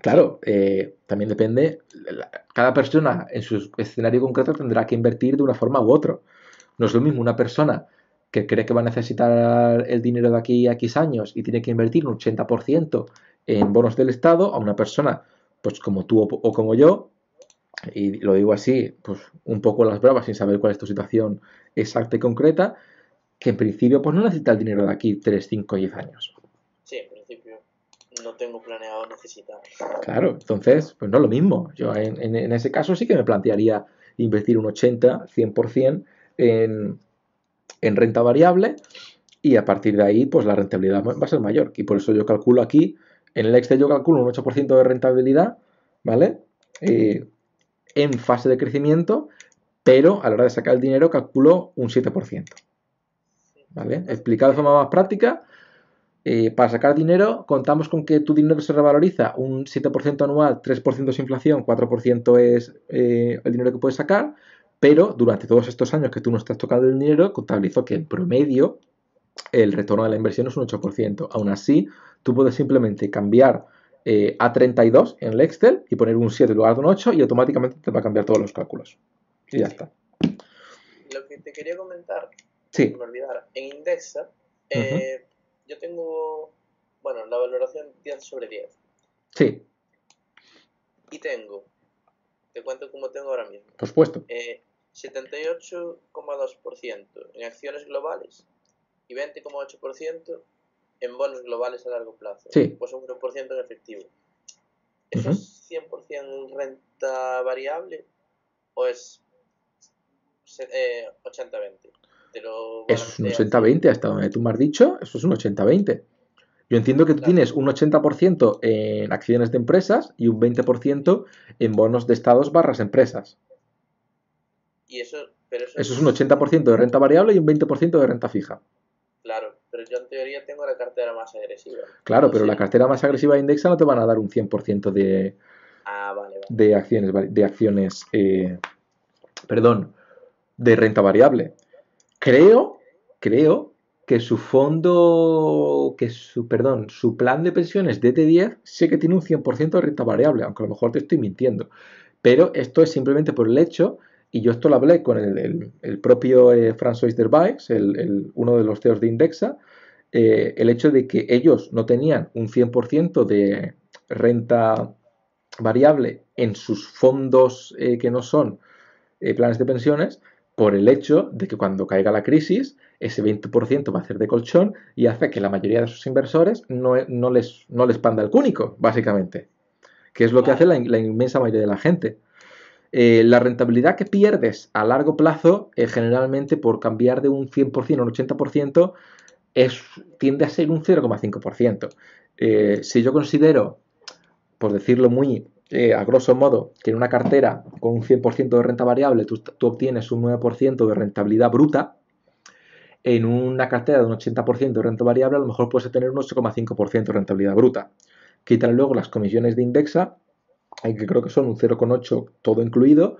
Claro, eh, también depende, cada persona en su escenario concreto tendrá que invertir de una forma u otra. No es lo mismo una persona que cree que va a necesitar el dinero de aquí a X años y tiene que invertir un ochenta por ciento en bonos del Estado, a una persona pues como tú o, o como yo, y lo digo así, pues un poco a las bravas sin saber cuál es tu situación exacta y concreta, que en principio pues no necesita el dinero de aquí tres, cinco, diez años. Sí, en principio no tengo planeado necesitar. Claro, entonces, pues no es lo mismo. Yo en, en, en ese caso sí que me plantearía invertir un ochenta, cien por ciento en, en renta variable y a partir de ahí, pues la rentabilidad va a ser mayor. Y por eso yo calculo aquí, en el Excel yo calculo un ocho por ciento de rentabilidad, ¿vale? Eh, en fase de crecimiento, pero a la hora de sacar el dinero calculo un siete por ciento. ¿Vale? Explicado de forma más práctica, Eh, para sacar dinero contamos con que tu dinero se revaloriza un siete por ciento anual, tres por ciento es inflación, cuatro por ciento es eh, el dinero que puedes sacar, pero durante todos estos años que tú no estás tocando el dinero, contabilizo que en promedio el retorno de la inversión es un ocho por ciento. Aún así, tú puedes simplemente cambiar eh, a treinta y dos en el Excel y poner un siete en lugar de un ocho y automáticamente te va a cambiar todos los cálculos. Y ya está. Lo que te quería comentar, sí. No me olvidara, en Indexa, eh, uh-huh. Yo tengo, bueno, la valoración diez sobre diez. Sí. Y tengo, te cuento cómo tengo ahora mismo. Por supuesto. Eh, setenta y ocho coma dos por ciento en acciones globales y veinte coma ocho por ciento en bonos globales a largo plazo. Sí. Pues un uno por ciento en efectivo. ¿Eso uh-huh. es cien por ciento renta variable o es eh, ochenta veinte? Eso es un ochenta veinte, hasta donde tú me has dicho, eso es un ochenta veinte. Yo entiendo que tú claro. tienes un ochenta por ciento en acciones de empresas y un veinte por ciento en bonos de estados barras empresas. ¿Y eso, pero eso, eso es un ochenta por ciento de renta variable y un veinte por ciento de renta fija. Claro, pero yo en teoría tengo la cartera más agresiva. Claro, entonces, pero la cartera más agresiva de Indexa no te van a dar un cien por ciento de, ah, vale, vale. de acciones, de acciones eh, perdón, de renta variable. Creo, creo que su fondo, que su, perdón, su plan de pensiones D T diez sé que tiene un cien por ciento de renta variable, aunque a lo mejor te estoy mintiendo. Pero esto es simplemente por el hecho, y yo esto lo hablé con el, el, el propio eh, François Derbaix, el, el, uno de los C E Os de Indexa, eh, el hecho de que ellos no tenían un cien por ciento de renta variable en sus fondos eh, que no son eh, planes de pensiones, por el hecho de que cuando caiga la crisis, ese veinte por ciento va a ser de colchón y hace que la mayoría de sus inversores no, no, les, no les panda el cúnico, básicamente, que es lo que hace la, la inmensa mayoría de la gente. Eh, la rentabilidad que pierdes a largo plazo, eh, generalmente por cambiar de un cien por ciento a un ochenta por ciento, es, tiende a ser un cero coma cinco por ciento. Eh, si yo considero, por decirlo muy... Eh, a grosso modo, que en una cartera con un cien por ciento de renta variable tú, tú obtienes un nueve por ciento de rentabilidad bruta, en una cartera de un ochenta por ciento de renta variable a lo mejor puedes tener un ocho coma cinco por ciento de rentabilidad bruta. Quitan luego las comisiones de Indexa, que creo que son un cero coma ocho por ciento todo incluido,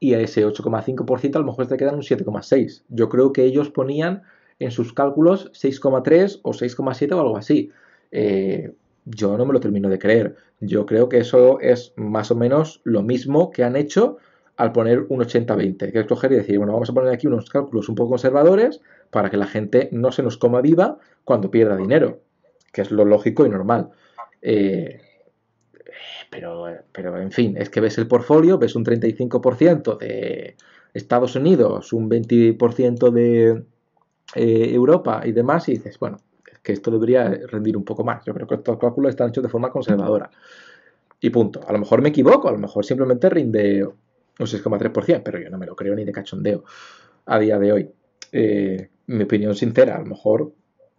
y a ese ocho coma cinco por ciento a lo mejor te quedan un siete coma seis por ciento. Yo creo que ellos ponían en sus cálculos seis coma tres por ciento o seis coma siete por ciento o algo así. Eh, yo no me lo termino de creer. Yo creo que eso es más o menos lo mismo que han hecho al poner un ochenta veinte, que es coger y decir, bueno, vamos a poner aquí unos cálculos un poco conservadores para que la gente no se nos coma viva cuando pierda dinero, que es lo lógico y normal. Eh, pero, pero, en fin, es que ves el portfolio, ves un treinta y cinco por ciento de Estados Unidos, un veinte por ciento de eh, Europa y demás, y dices, bueno, es que esto debería rendir un poco más. Yo creo que estos cálculos están hechos de forma conservadora. Y punto. A lo mejor me equivoco, a lo mejor simplemente rinde un seis coma tres por ciento, pero yo no me lo creo ni de cachondeo a día de hoy. Eh, mi opinión sincera, a lo mejor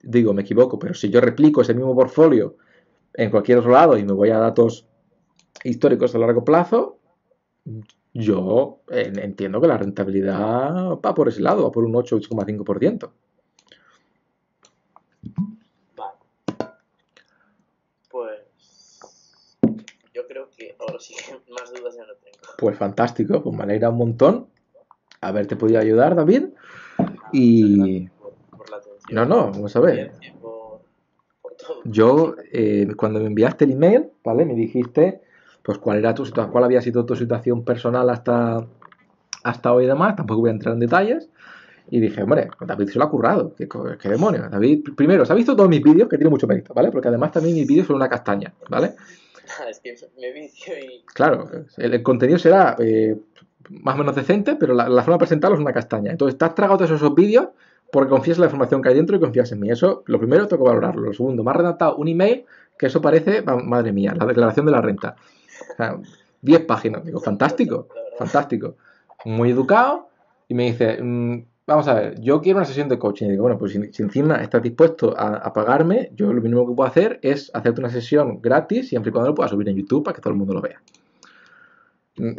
digo, me equivoco, pero si yo replico ese mismo portfolio en cualquier otro lado y me voy a datos históricos a largo plazo, yo eh, entiendo que la rentabilidad va por ese lado, va por un ocho, ocho coma cinco por ciento. Vale. Pues yo creo que ahora sí que más dudas ya no tengo. Pues fantástico, pues me alegra un montón haberte podido ayudar, David. Y no, no, vamos a ver. Yo, eh, cuando me enviaste el email, ¿vale? Me dijiste, pues, cuál era tu situación, cuál había sido tu situación personal hasta, hasta hoy y demás. Tampoco voy a entrar en detalles. Y dije, hombre, David se lo ha currado. ¿Qué, qué demonios? David, primero, se ha visto todos mis vídeos, que tiene mucho mérito, ¿vale? Porque además también mis vídeos son una castaña, ¿vale? Es que me vicio y... Claro, el, el contenido será eh, más o menos decente, pero la, la forma de presentarlo es una castaña. Entonces, te has tragado todos esos vídeos porque confías en la información que hay dentro y confías en mí. Eso, lo primero, tengo que valorarlo. Lo segundo, me has redactado un email que eso parece, madre mía, la declaración de la renta. O sea, diez páginas. Digo, fantástico, fantástico. Muy educado. Y me dice, mmm, vamos a ver, yo quiero una sesión de coaching. Y digo, bueno, pues si, si encima estás dispuesto a, a pagarme, yo lo mínimo que puedo hacer es hacerte una sesión gratis, siempre y cuando lo pueda subir en YouTube para que todo el mundo lo vea.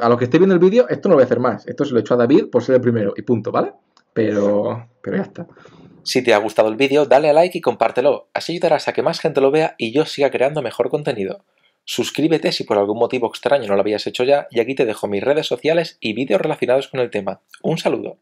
A los que esté viendo el vídeo, esto no lo voy a hacer más. Esto se lo he hecho a David por ser el primero y punto, ¿vale? Pero, pero ya está. Si te ha gustado el vídeo, dale a like y compártelo. Así ayudarás a que más gente lo vea y yo siga creando mejor contenido. Suscríbete si por algún motivo extraño no lo habías hecho ya, y aquí te dejo mis redes sociales y vídeos relacionados con el tema. Un saludo.